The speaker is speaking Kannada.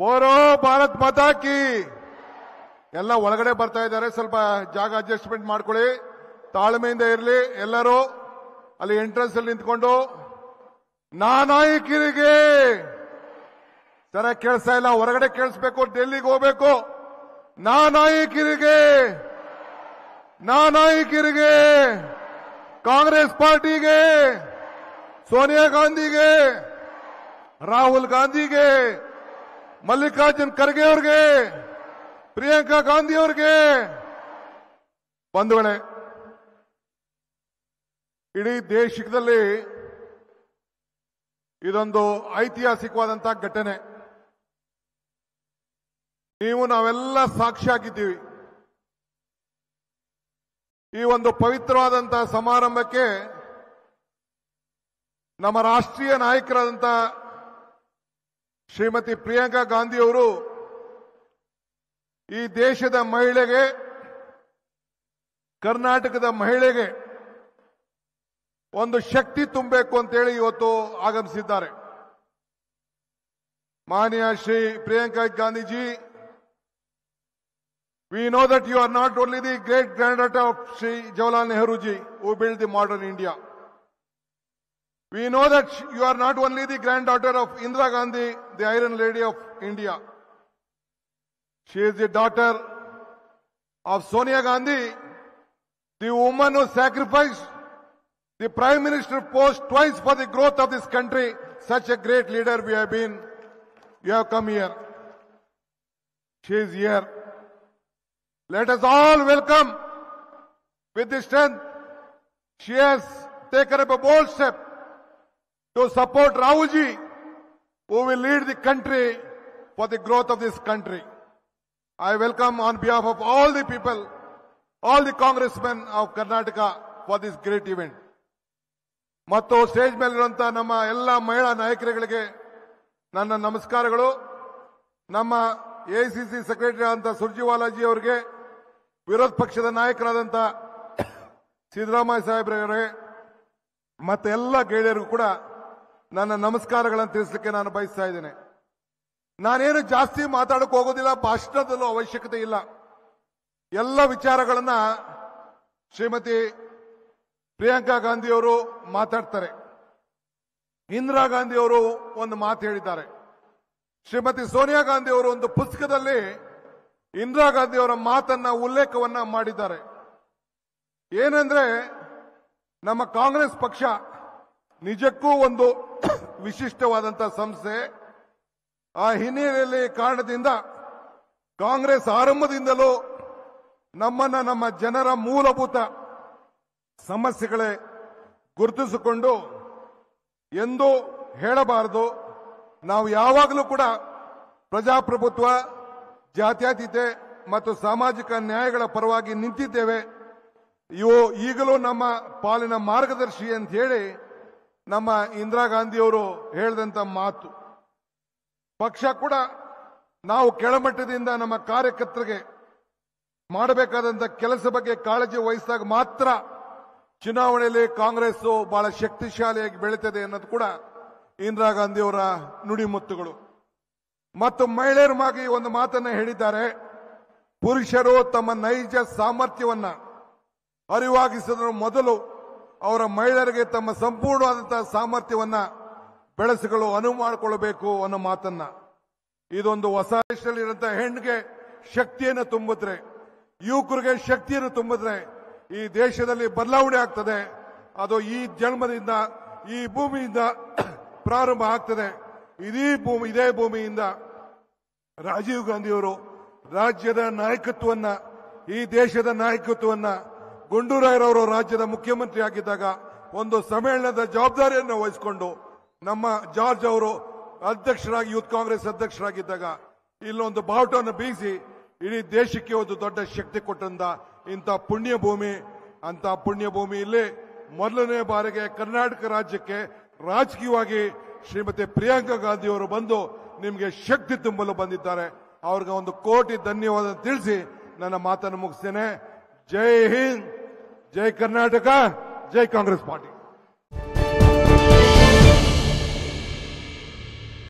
पोरो भारत माता की ಎಲ್ಲ ಒಳಗಡೆ ಬರ್ತಾ ಇದ್ದಾರೆ ಸ್ವಲ್ಪ ಜಾಗ ಅಡ್ಜಸ್ಟ್ಮೆಂಟ್ ಮಾಡ್ಕೊಳ್ಳಿ ತಾಳ್ಮೆಯಿಂದ ಇರಲಿ ಎಲ್ಲರೂ ಅಲ್ಲಿ ಎಂಟ್ರೆನ್ಸ್ ಅಲ್ಲಿ ನಿಂತ್ಕೊಂಡು ನಾನಾಯಕರಿಗೆ ಸರಿಯಾಗಿ ಕೇಳಿಸ್ತಾ ಇಲ್ಲ ಹೊರಗಡೆ ಕೇಳಿಸಬೇಕು ಡೆಲ್ಲಿಗೆ ಹೋಗಬೇಕು ನಾನಾಯಕರಿಗೆ ನಾನಾಯಕರಿಗೆ ಕಾಂಗ್ರೆಸ್ ಪಾರ್ಟಿಗೆ ಸೋನಿಯಾ ಗಾಂಧಿಗೆ ರಾಹುಲ್ ಗಾಂಧಿಗೆ ಮಲ್ಲಿಕಾರ್ಜುನ್ ಖರ್ಗೆ ಅವರಿಗೆ ಪ್ರಿಯಾಂಕಾ ಗಾಂಧಿ ಅವರಿಗೆ ಬಂಧುಗಳೇ ಇಡೀ ದೇಶದಲ್ಲಿ ಇದೊಂದು ಐತಿಹಾಸಿಕವಾದಂತ ಘಟನೆ ನೀವು ನಾವೆಲ್ಲ ಸಾಕ್ಷಿಯಾಗಿದ್ದೀವಿ ಈ ಒಂದು ಪವಿತ್ರವಾದಂತ ಸಮಾರಂಭಕ್ಕೆ ನಮ್ಮ ರಾಷ್ಟ್ರೀಯ ನಾಯಕರಾದಂತ ಶ್ರೀಮತಿ ಪ್ರಿಯಾಂಕಾ ಗಾಂಧಿ ಅವರು ಈ ದೇಶದ ಮಹಿಳೆಗೆ ಕರ್ನಾಟಕದ ಮಹಿಳೆಗೆ ಒಂದು ಶಕ್ತಿ ತುಂಬಬೇಕು ಅಂತೇಳಿ ಇವತ್ತು ಆಗಮಿಸಿದ್ದಾರೆ ಮಾನ್ಯ Shri Priyanka Gandhiji we know that you are not only the great granddaughter of Shri Jawaharlal Nehru ji who built the modern India. We know that you are not only the granddaughter of Indira Gandhi, the Iron Lady of India. She is the daughter of Sonia Gandhi, the woman who sacrificed the Prime Minister post twice for the growth of this country. Such a great leader we have been. You have come here. She is here. Let us all welcome with the strength. She has taken up a bold step to support Rahul ji, who will lead the country for the growth of this country. I welcome on behalf of all the people, all the congressmen of Karnataka for this great event. ಮತ್ತು ಸ್ಟೇಜ್ ಮೇಲಿರುವಂತಹ ನಮ್ಮ ಎಲ್ಲ ಮಹಿಳಾ ನಾಯಕರುಗಳಿಗೆ ನನ್ನ ನಮಸ್ಕಾರಗಳು. ನಮ್ಮ AICC ಸೆಕ್ರೆಟರಿ ಆದಂತಹ ಸುರ್ಜೇವಾಲಾಜಿ ಅವರಿಗೆ, ವಿರೋಧ ಪಕ್ಷದ ನಾಯಕರಾದಂತಹ ಸಿದ್ದರಾಮಯ್ಯ ಸಾಹೇಬ್ರವರಿಗೆ ಮತ್ತೆ ಎಲ್ಲ ಗೆಳೆಯರಿಗೂ ಕೂಡ ನನ್ನ ನಮಸ್ಕಾರಗಳನ್ನು ತಿಳಿಸಲಿಕ್ಕೆ ನಾನು ಬಯಸ್ತಾ ಇದ್ದೇನೆ. ನಾನೇನು ಜಾಸ್ತಿ ಮಾತಾಡಕ್ಕೆ ಹೋಗೋದಿಲ್ಲ, ಭಾಷಣದಲ್ಲೂ ಅವಶ್ಯಕತೆ ಇಲ್ಲ. ಎಲ್ಲ ವಿಚಾರಗಳನ್ನ ಶ್ರೀಮತಿ ಪ್ರಿಯಾಂಕಾ ಗಾಂಧಿಯವರು ಮಾತಾಡ್ತಾರೆ. ಇಂದಿರಾ ಗಾಂಧಿಯವರು ಒಂದು ಮಾತು ಹೇಳಿದ್ದಾರೆ, ಶ್ರೀಮತಿ ಸೋನಿಯಾ ಗಾಂಧಿಯವರು ಒಂದು ಪುಸ್ತಕದಲ್ಲಿ ಇಂದಿರಾ ಗಾಂಧಿಯವರ ಮಾತನ್ನ ಉಲ್ಲೇಖವನ್ನ ಮಾಡಿದ್ದಾರೆ. ಏನಂದ್ರೆ, ನಮ್ಮ ಕಾಂಗ್ರೆಸ್ ಪಕ್ಷ ನಿಜಕ್ಕೂ ಒಂದು ವಿಶಿಷ್ಟವಾದಂತಹ ಸಂಸ್ಥೆ. ಆ ಹಿನ್ನೆಲೆಯಲ್ಲಿ ಕಾರಣದಿಂದ ಕಾಂಗ್ರೆಸ್ ಆರಂಭದಿಂದಲೂ ನಮ್ಮನ್ನ ನಮ್ಮ ಜನರ ಮೂಲಭೂತ ಸಮಸ್ಯೆಗಳೇ ಗುರುತಿಸಿಕೊಂಡು ಎಂದು ಹೇಳಬಾರದು. ನಾವು ಯಾವಾಗಲೂ ಕೂಡ ಪ್ರಜಾಪ್ರಭುತ್ವ, ಜಾತ್ಯತೀತೆ ಮತ್ತು ಸಾಮಾಜಿಕ ನ್ಯಾಯಗಳ ಪರವಾಗಿ ನಿಂತಿದ್ದೇವೆ. ಇವು ಈಗಲೂ ನಮ್ಮ ಪಾಲಿನ ಮಾರ್ಗದರ್ಶಿ ಅಂತ ಹೇಳಿ ನಮ್ಮ ಇಂದಿರಾ ಗಾಂಧಿಯವರು ಹೇಳಿದಂತ ಮಾತು. ಪಕ್ಷ ಕೂಡ ನಾವು ಕೆಳಮಟ್ಟದಿಂದ ನಮ್ಮ ಕಾರ್ಯಕರ್ತರಿಗೆ ಮಾಡಬೇಕಾದಂಥ ಕೆಲಸ ಬಗ್ಗೆ ಕಾಳಜಿ ವಹಿಸಿದಾಗ ಮಾತ್ರ ಚುನಾವಣೆಯಲ್ಲಿ ಕಾಂಗ್ರೆಸ್ ಬಹಳ ಶಕ್ತಿಶಾಲಿಯಾಗಿ ಬೆಳೀತದೆ ಅನ್ನೋದು ಕೂಡ ಇಂದಿರಾ ಗಾಂಧಿಯವರ ನುಡಿಮುತ್ತುಗಳು. ಮತ್ತು ಮಹಿಳೆಯರವಾಗಿ ಒಂದು ಮಾತನ್ನ ಹೇಳಿದ್ದಾರೆ, ಪುರುಷರು ತಮ್ಮ ನೈಜ ಸಾಮರ್ಥ್ಯವನ್ನ ಅರಿವಾಗಿಸುವ ಮೊದಲು ಅವರ ಮಹಿಳೆಯರಿಗೆ ತಮ್ಮ ಸಂಪೂರ್ಣವಾದಂತಹ ಸಾಮರ್ಥ್ಯವನ್ನ ಬೆಳೆಸಿಕೊಳ್ಳಲು ಅನುವು ಮಾಡಿಕೊಳ್ಳಬೇಕು ಅನ್ನೋ ಮಾತನ್ನ. ಇದೊಂದು ಹೊಸ ದೇಶದಲ್ಲಿರುವಂತಹ ಹೆಣ್ಣಿಗೆ ಶಕ್ತಿಯನ್ನು ತುಂಬಿದ್ರೆ, ಯುವಕರಿಗೆ ಶಕ್ತಿಯನ್ನು ತುಂಬಿದ್ರೆ ಈ ದೇಶದಲ್ಲಿ ಬದಲಾವಣೆ ಆಗ್ತದೆ. ಅದು ಈ ಜನ್ಮದಿಂದ, ಈ ಭೂಮಿಯಿಂದ ಪ್ರಾರಂಭ ಆಗ್ತದೆ. ಇದೇ ಭೂಮಿಯಿಂದ ರಾಜೀವ್ ಗಾಂಧಿಯವರು ರಾಜ್ಯದ ನಾಯಕತ್ವವನ್ನ, ಈ ದೇಶದ ನಾಯಕತ್ವವನ್ನ ಗುಂಡೂರಾವ್ರವರು ರಾಜ್ಯದ ಮುಖ್ಯಮಂತ್ರಿ ಆಗಿದ್ದಾಗ ಒಂದು ಸಮ್ಮೇಳನದ ಜವಾಬ್ದಾರಿಯನ್ನು ವಹಿಸಿಕೊಂಡು, ನಮ್ಮ ಜಾರ್ಜ್ ಅವರು ಅಧ್ಯಕ್ಷರಾಗಿ, ಯೂತ್ ಕಾಂಗ್ರೆಸ್ ಅಧ್ಯಕ್ಷರಾಗಿದ್ದಾಗ ಇಲ್ಲೊಂದು ಬಾವುಟವನ್ನು ಬೀಸಿ ಇಡೀ ದೇಶಕ್ಕೆ ಒಂದು ದೊಡ್ಡ ಶಕ್ತಿ ಕೊಟ್ಟಂತ ಇಂಥ ಪುಣ್ಯ ಭೂಮಿ. ಅಂತ ಪುಣ್ಯ ಭೂಮಿಯಲ್ಲಿ ಮೊದಲನೇ ಬಾರಿಗೆ ಕರ್ನಾಟಕ ರಾಜ್ಯಕ್ಕೆ ರಾಜಕೀಯವಾಗಿ ಶ್ರೀಮತಿ ಪ್ರಿಯಾಂಕಾ ಗಾಂಧಿಯವರು ಬಂದು ನಿಮಗೆ ಶಕ್ತಿ ತುಂಬಲು ಬಂದಿದ್ದಾರೆ. ಅವ್ರಿಗೆ ಒಂದು ಕೋಟಿ ಧನ್ಯವಾದ ತಿಳಿಸಿ ನನ್ನ ಮಾತನ್ನು ಮುಗಿಸ್ತೇನೆ. ಜೈ ಹಿಂದ್, ಜೈ ಕರ್ನಾಟಕ, ಜೈ ಕಾಂಗ್ರೆಸ್ ಪಾರ್ಟಿ.